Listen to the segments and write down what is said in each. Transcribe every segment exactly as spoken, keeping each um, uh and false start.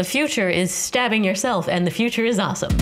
The future is stabbing yourself, and the future is awesome.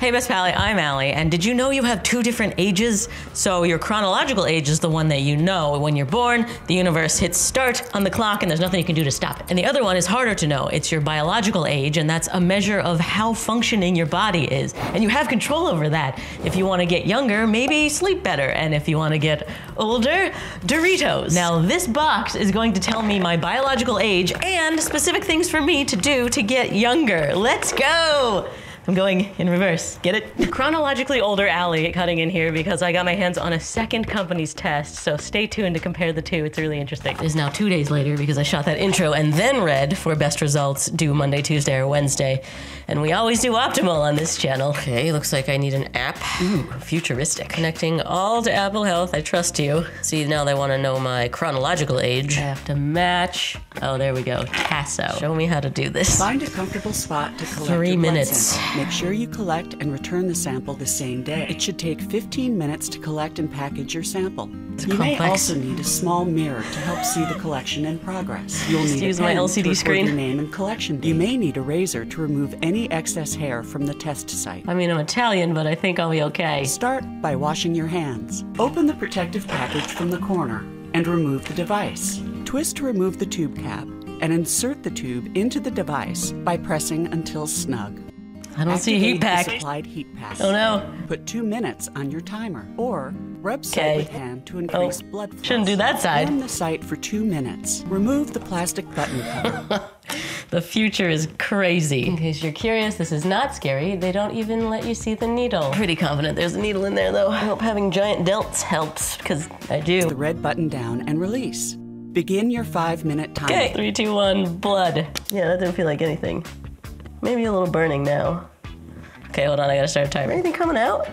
Hey, Miss Pally, I'm Allie, and did you know you have two different ages? So your chronological age is the one that you know. When you're born, the universe hits start on the clock and there's nothing you can do to stop it. And the other one is harder to know. It's your biological age, and that's a measure of how functioning your body is. And you have control over that. If you want to get younger, maybe sleep better. And if you want to get older, Doritos. Now this box is going to tell me my biological age and specific things for me to do to get younger. Let's go! I'm going in reverse, get it? Chronologically older Allie cutting in here because I got my hands on a second company's test, so stay tuned to compare the two, it's really interesting. It's now two days later because I shot that intro and then read for best results due Monday, Tuesday, or Wednesday. And we always do optimal on this channel. Okay, looks like I need an app. Ooh, futuristic. Connecting all to Apple Health, I trust you. See, now they wanna know my chronological age. I have to match. Oh, there we go, Tasso. Show me how to do this. Find a comfortable spot to collect Three minutes. Blood Make sure you collect and return the sample the same day. It should take fifteen minutes to collect and package your sample. It's you complex. May also need a small mirror to help see the collection in progress. You'll Just need use a pen my L C D to record screen. Your name and collection date. You may need a razor to remove any excess hair from the test site. I mean, I'm Italian, but I think I'll be okay. Start by washing your hands. Open the protective package from the corner and remove the device. Twist to remove the tube cap and insert the tube into the device by pressing until snug. I don't Activate see heat pack. Applied heat pack. Oh no. Put two minutes on your timer or rub side okay. with hand to increase oh. blood flow. Shouldn't do that side. Warm the site for two minutes. Remove the plastic button cover. The future is crazy. In case you're curious, this is not scary. They don't even let you see the needle. Pretty confident there's a needle in there though. I hope having giant delts helps because I do. The red button down and release. Begin your five minute timer. Okay, three, two, one, blood. Yeah, that didn't feel like anything. Maybe a little burning now. Okay, hold on, I gotta start a timer. Anything coming out?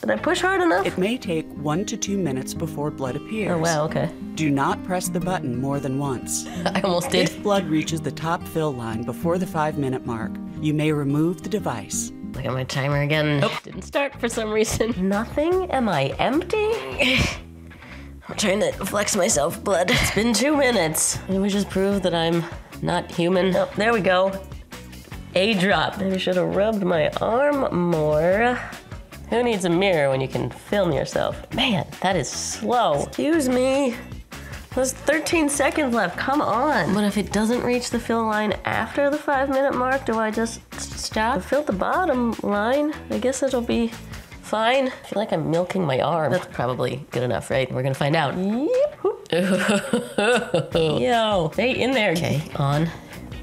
Did I push hard enough? It may take one to two minutes before blood appears. Oh wow, okay. Do not press the button more than once. I almost did. If blood reaches the top fill line before the five minute mark, you may remove the device. Look at my timer again. Nope, didn't start for some reason. Nothing? Am I empty? I'm trying to flex myself, blood. It's been two minutes. It would just prove that I'm not human. Oh, there we go. A drop. Maybe I should have rubbed my arm more. Who needs a mirror when you can film yourself? Man, that is slow. Excuse me. There's thirteen seconds left, come on. But if it doesn't reach the fill line after the five minute mark, do I just stop? I filled the bottom line. I guess it'll be fine. I feel like I'm milking my arm. That's probably good enough, right? We're gonna find out. Yep. Yo, stay in there. Okay, on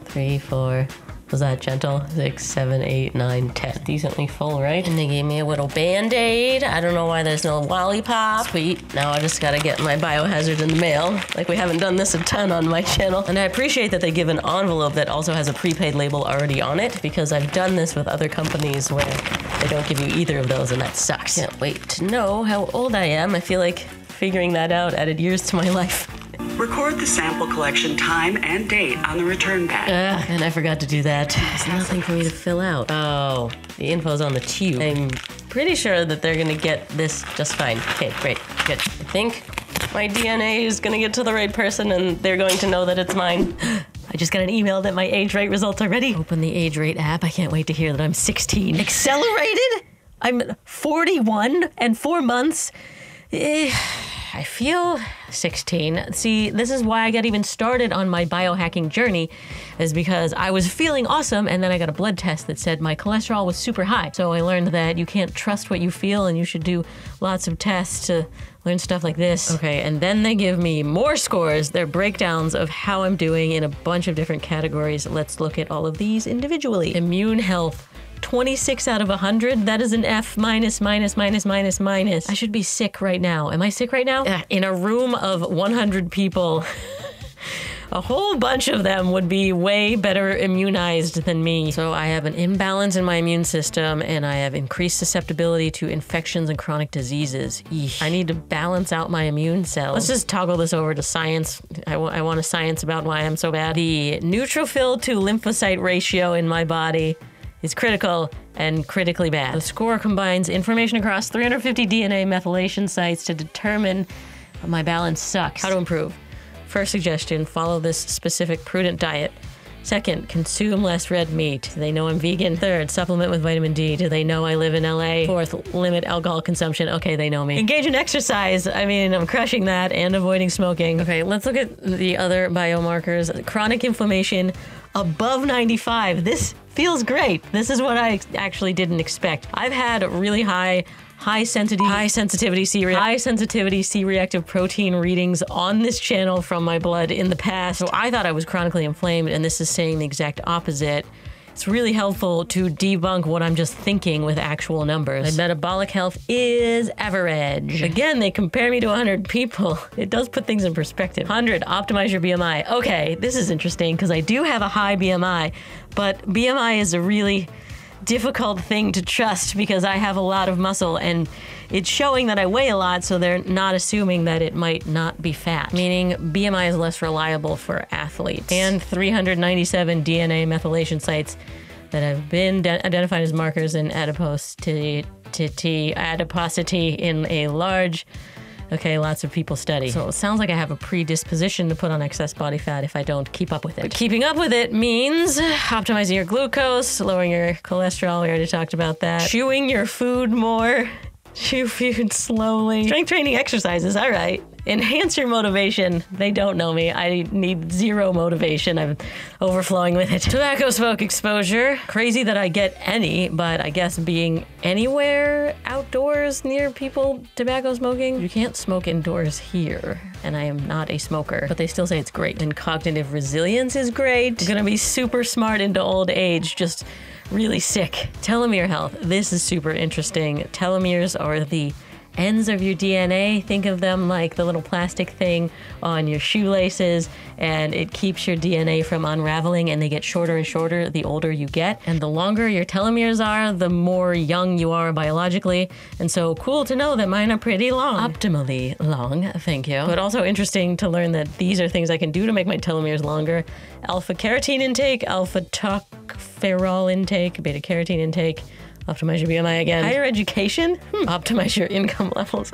three, four, was that gentle? Six, seven, eight, nine, ten. Decently full, right? And they gave me a little Band-Aid. I don't know why there's no lollipop. Sweet. Now I just gotta get my biohazard in the mail. Like we haven't done this a ton on my channel. And I appreciate that they give an envelope that also has a prepaid label already on it because I've done this with other companies where they don't give you either of those and that sucks. Can't wait to know how old I am. I feel like figuring that out added years to my life. Record the sample collection time and date on the return bag. Uh, and I forgot to do that. There's nothing for me to fill out. Oh, the info's on the tube. I'm pretty sure that they're gonna get this just fine. Okay, great, good. I think my D N A is gonna get to the right person and they're going to know that it's mine. I just got an email that my Age Rate results are ready. Open the Age Rate app. I can't wait to hear that I'm sixteen. Accelerated? I'm forty-one and four months. Eh. I feel sixteen. See, this is why I got even started on my biohacking journey, is because I was feeling awesome and then I got a blood test that said my cholesterol was super high. So I learned that you can't trust what you feel and you should do lots of tests to learn stuff like this. Okay, and then they give me more scores. They're breakdowns of how I'm doing in a bunch of different categories. Let's look at all of these individually. Immune health. twenty-six out of one hundred, that is an F minus, minus, minus, minus, minus. I should be sick right now. Am I sick right now? Uh, in a room of one hundred people, a whole bunch of them would be way better immunized than me. So I have an imbalance in my immune system and I have increased susceptibility to infections and chronic diseases. Eesh. I need to balance out my immune cells. Let's just toggle this over to science. I, I want a science about why I'm so bad. The neutrophil to lymphocyte ratio in my body is critical and critically bad. The score combines information across three hundred fifty D N A methylation sites to determine my balance sucks. How to improve. First suggestion, follow this specific prudent diet. Second, consume less red meat. Do they know I'm vegan? Third, supplement with vitamin D. Do they know I live in L A? Fourth, limit alcohol consumption. Okay, they know me. Engage in exercise. I mean, I'm crushing that and avoiding smoking. Okay, let's look at the other biomarkers. Chronic inflammation above ninety-five. This feels great. This is what I actually didn't expect. I've had really high High sensitivity, high sensitivity C high sensitivity C-reactive protein readings on this channel from my blood in the past. So I thought I was chronically inflamed, and this is saying the exact opposite. It's really helpful to debunk what I'm just thinking with actual numbers. My metabolic health is average. Again, they compare me to one hundred people. It does put things in perspective. one hundred, optimize your B M I. Okay, this is interesting because I do have a high B M I, but B M I is a really difficult thing to trust because I have a lot of muscle and it's showing that I weigh a lot, so they're not assuming that it might not be fat, meaning B M I is less reliable for athletes. And three hundred ninety-seven D N A methylation sites that have been identified as markers in adiposity, adiposity in a large... Okay, lots of people study. So it sounds like I have a predisposition to put on excess body fat if I don't keep up with it. But keeping up with it means optimizing your glucose, lowering your cholesterol, we already talked about that, chewing your food more, chew food slowly, strength training exercises, all right. Enhance your motivation. They don't know me. I need zero motivation. I'm overflowing with it. Tobacco smoke exposure. Crazy that I get any, but I guess being anywhere outdoors near people tobacco smoking. You can't smoke indoors here, and I am not a smoker, but they still say it's great. And cognitive resilience is great. I'm gonna be super smart into old age, just really sick. Telomere health. This is super interesting. Telomeres are the ends of your D N A. Think of them like the little plastic thing on your shoelaces, and it keeps your D N A from unraveling, and they get shorter and shorter the older you get. And the longer your telomeres are, the more young you are biologically. And so cool to know that mine are pretty long. Optimally long, thank you. But also interesting to learn that these are things I can do to make my telomeres longer. Alpha carotene intake, alpha tocopherol intake, beta carotene intake. Optimize your B M I again. Higher education? Hmm. Optimize your income levels.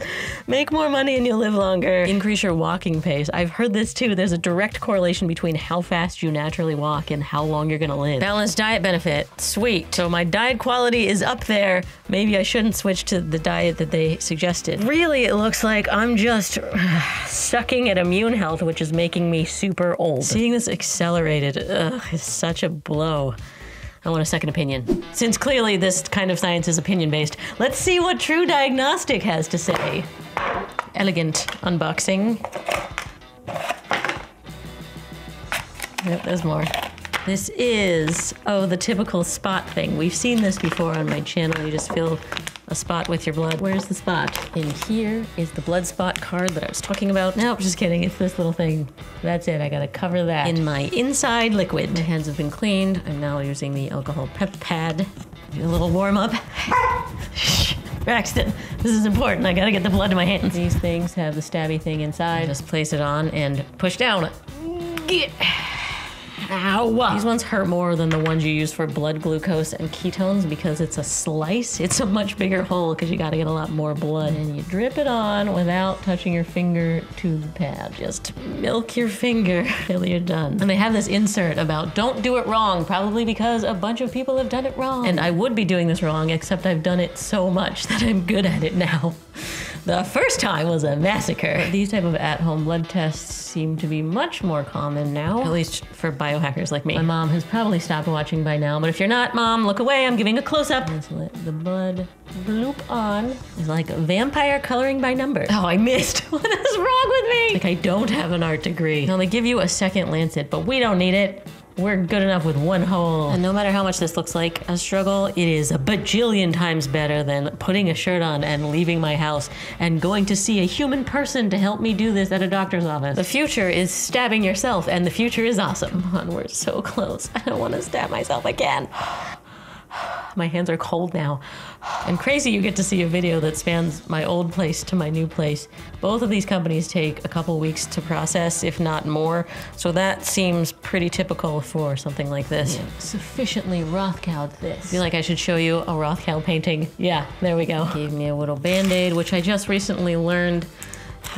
Make more money and you'll live longer. Increase your walking pace. I've heard this too. There's a direct correlation between how fast you naturally walk and how long you're gonna live. Balanced diet benefit. Sweet. So my diet quality is up there. Maybe I shouldn't switch to the diet that they suggested. Really, it looks like I'm just sucking at immune health, which is making me super old. Seeing this accelerated ugh, is such a blow. I want a second opinion. Since clearly this kind of science is opinion-based, let's see what True Diagnostic has to say. Elegant unboxing. Yep, there's more. This is, oh, the typical spot thing. We've seen this before on my channel. You just feel a spot with your blood. Where's the spot? In here is the blood spot card that I was talking about. No, just kidding, it's this little thing. That's it, I gotta cover that in my inside liquid. My hands have been cleaned. I'm now using the alcohol pep pad. Do a little warm up. Braxton, this is important. I gotta get the blood to my hands. These things have the stabby thing inside. Just place it on and push down. Get. Ow. These ones hurt more than the ones you use for blood glucose and ketones because it's a slice. It's a much bigger hole because you gotta get a lot more blood. And you drip it on without touching your finger to the pad. Just milk your finger till you're done. And they have this insert about don't do it wrong, probably because a bunch of people have done it wrong. And I would be doing this wrong, except I've done it so much that I'm good at it now. The first time was a massacre. But these type of at-home blood tests seem to be much more common now, at least for biohackers like me. My mom has probably stopped watching by now, but if you're not, Mom, look away, I'm giving a close-up. Let's let the blood bloop on. It's like a vampire coloring by number. Oh, I missed. What is wrong with me? Like, I don't have an art degree. Now, they give you a second lancet, but we don't need it. We're good enough with one hole. And no matter how much this looks like a struggle, it is a bajillion times better than putting a shirt on and leaving my house and going to see a human person to help me do this at a doctor's office. The future is stabbing yourself, and the future is awesome. Come on, we're so close. I don't want to stab myself again. My hands are cold now. And crazy, you get to see a video that spans my old place to my new place. Both of these companies take a couple weeks to process, if not more, so that seems pretty typical for something like this. Yeah. Sufficiently Rothkowed this. I feel like I should show you a Rothkow painting. Yeah, there we go. Gave me a little Band-Aid, which I just recently learned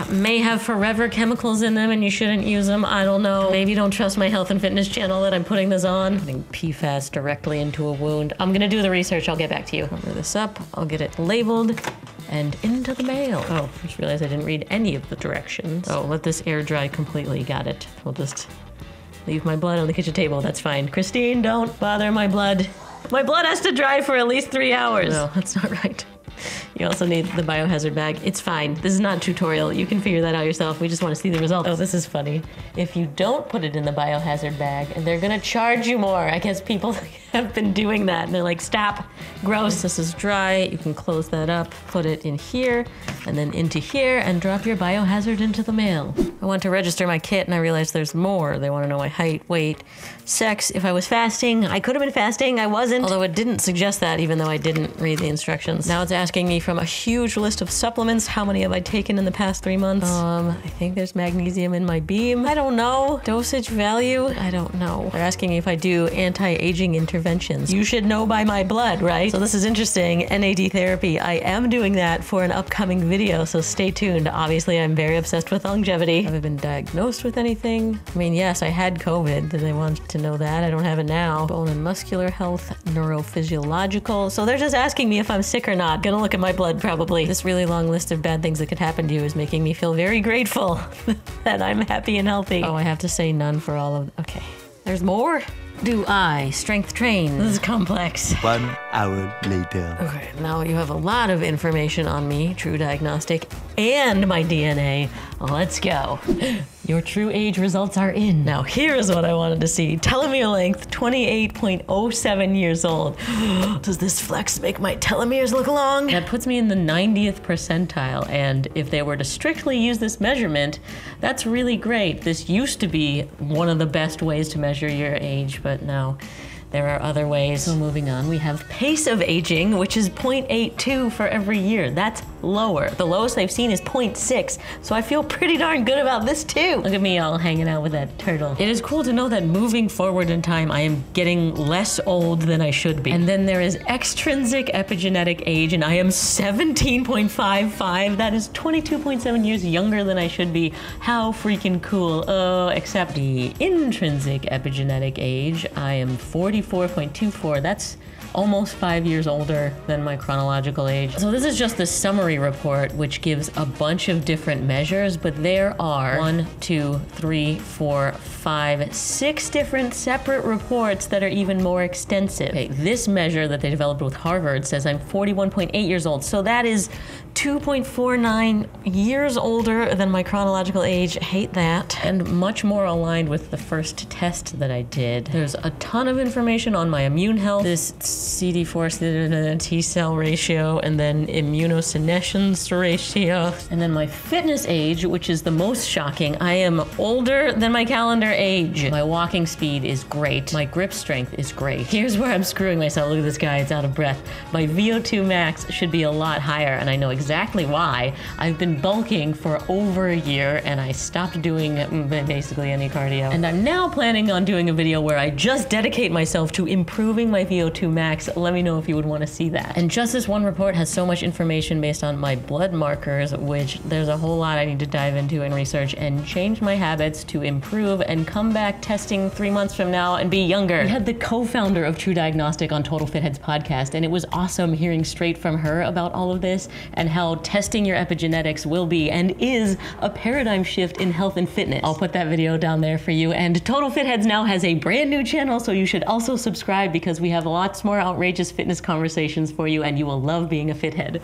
may have forever chemicals in them and you shouldn't use them. I don't know. Maybe don't trust my health and fitness channel that I'm putting this on. Putting P FAS directly into a wound. I'm gonna do the research. I'll get back to you. Cover this up. I'll get it labeled and into the mail. Oh, I just realized I didn't read any of the directions. Oh, let this air dry completely. Got it. We'll just leave my blood on the kitchen table. That's fine. Christine, don't bother my blood. My blood has to dry for at least three hours. No, that's not right. You also need the biohazard bag. It's fine. This is not a tutorial. You can figure that out yourself. We just want to see the results. Oh, this is funny. If you don't put it in the biohazard bag, they're gonna charge you more. I guess people have been doing that and they're like, stop, gross. This is dry. You can close that up, put it in here and then into here and drop your biohazard into the mail. I want to register my kit and I realized there's more. They want to know my height, weight, sex, if I was fasting. I could have been fasting. I wasn't. Although it didn't suggest that even though I didn't read the instructions. Now it's asking me from a huge list of supplements. How many have I taken in the past three months? Um, I think there's magnesium in my beam. I don't know. Dosage value? I don't know. They're asking if I do anti-aging interventions. You should know by my blood, right? So this is interesting. N A D therapy. I am doing that for an upcoming video, so stay tuned. Obviously, I'm very obsessed with longevity. Have I been diagnosed with anything? I mean, yes, I had COVID. Did they want to know that? I don't have it now. Bone and muscular health, neurophysiological. So they're just asking me if I'm sick or not. Gonna look at my blood probably. This really long list of bad things that could happen to you is making me feel very grateful that I'm happy and healthy. Oh, I have to say none for all of, okay. There's more? Do I strength train? This is complex. One hour later. Okay, now you have a lot of information on me, True Diagnostic, and my D N A. Let's go. Your true age results are in. Now here's what I wanted to see. Telomere length, twenty-eight point oh seven years old. Does this flex make my telomeres look long? That puts me in the ninetieth percentile, and if they were to strictly use this measurement, that's really great. This used to be one of the best ways to measure your age, but now there are other ways. So moving on, we have pace of aging, which is zero point eight two for every year. That's lower. The lowest they've seen is zero point six, so I feel pretty darn good about this too. Look at me all hanging out with that turtle. It is cool to know that moving forward in time, I am getting less old than I should be. And then there is extrinsic epigenetic age, and I am seventeen point five five. That is twenty-two point seven years younger than I should be. How freaking cool. Oh, uh, except the intrinsic epigenetic age, I am forty-four point two four. That's almost five years older than my chronological age. So this is just the summary report, which gives a bunch of different measures, but there are one, two, three, four, five, six different separate reports that are even more extensive. Okay, this measure that they developed with Harvard says I'm forty-one point eight years old, so that is two point four nine years older than my chronological age. I hate that. And much more aligned with the first test that I did. There's a ton of information on my immune health, this C D four T-cell ratio, and then immunosenescence ratio. And then my fitness age, which is the most shocking. I am older than my calendar age. My walking speed is great. My grip strength is great. Here's where I'm screwing myself. Look at this guy, it's out of breath. My V O two max should be a lot higher, and I know exactly exactly why. I've been bulking for over a year and I stopped doing basically any cardio. And I'm now planning on doing a video where I just dedicate myself to improving my V O two max. Let me know if you would want to see that. And just this one report has so much information based on my blood markers, which there's a whole lot I need to dive into and research and change my habits to improve and come back testing three months from now and be younger. We had the co-founder of True Diagnostic on Total Fitheads podcast, and it was awesome hearing straight from her about all of this and how testing your epigenetics will be and is a paradigm shift in health and fitness. I'll put that video down there for you. And Total Fitheads now has a brand new channel, so you should also subscribe because we have lots more outrageous fitness conversations for you and you will love being a fithead.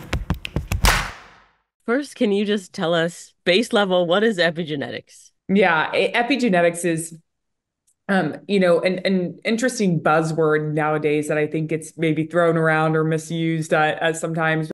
First, can you just tell us, base level, what is epigenetics? Yeah, epigenetics is Um, you know, an, an interesting buzzword nowadays that I think it's maybe thrown around or misused uh, as sometimes.